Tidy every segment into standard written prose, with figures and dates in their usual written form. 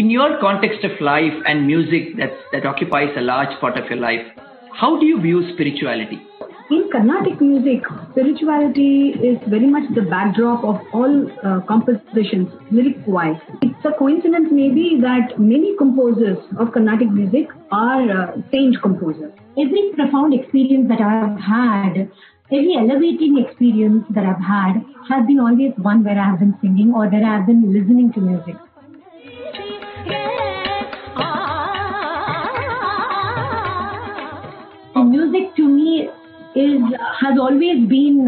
in your context of life and music that occupies a large part of your life, how do you view spirituality? In Carnatic music, spirituality is very much the backdrop of all compositions, lyric-wise. It's a coincidence maybe that many composers of Carnatic music are sage composers. Every profound experience that I have had, every elevating experience that I've had has been always one where I have been singing or where I have been listening to music. The music to me has always been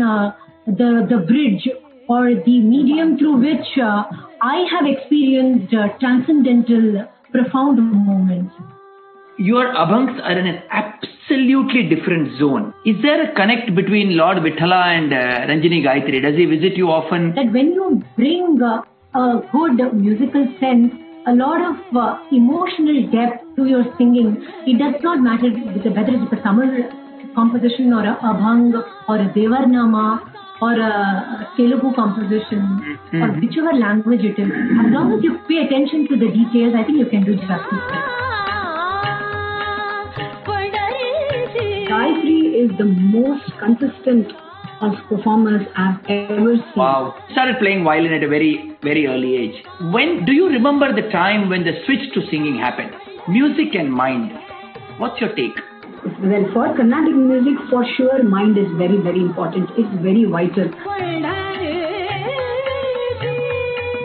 the bridge or the medium through which I have experienced transcendental, profound moments. Your Abhangs are in an absolutely different zone. Is there a connect between Lord Vithala and Ranjani Gayatri? Does he visit you often? That when you bring a good musical sense, a lot of emotional depth to your singing, it does not matter whether it's a Tamil composition or a Abhang or a Devar Nama or a Telugu composition or whichever language it is. As long as you pay attention to the details, I think you can do justice. Gayatri is the most consistent of performers I've ever seen. Wow. Started playing violin at a very, very early age. When do you remember the time when the switch to singing happened? Music and mind. What's your take? Well, for Carnatic music, for sure, mind is very, very important. It's very vital.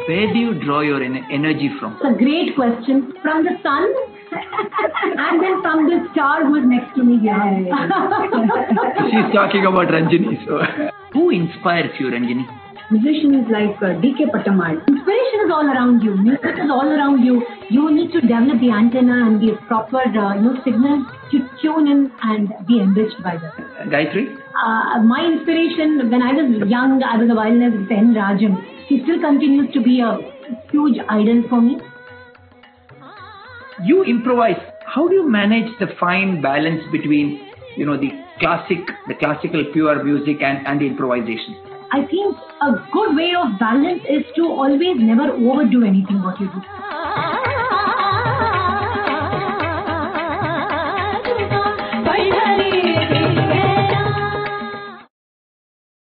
Where do you draw your energy from? It's a great question. From the sun. And then from the star who is next to me here. She's talking about Ranjani. So, who inspires you, Ranjani? Musicians like D.K. Pattammal. Inspiration is all around you. Music is all around you. You need to develop the antenna and the proper signals to tune in and be enriched by them. Gayatri? My inspiration, when I was young, I was a violinist, Ben Rajam. He still continues to be a huge idol for me. You improvise. How do you manage the fine balance between, the classical pure music and the improvisation? I think a good way of balance is to always never overdo anything what you do.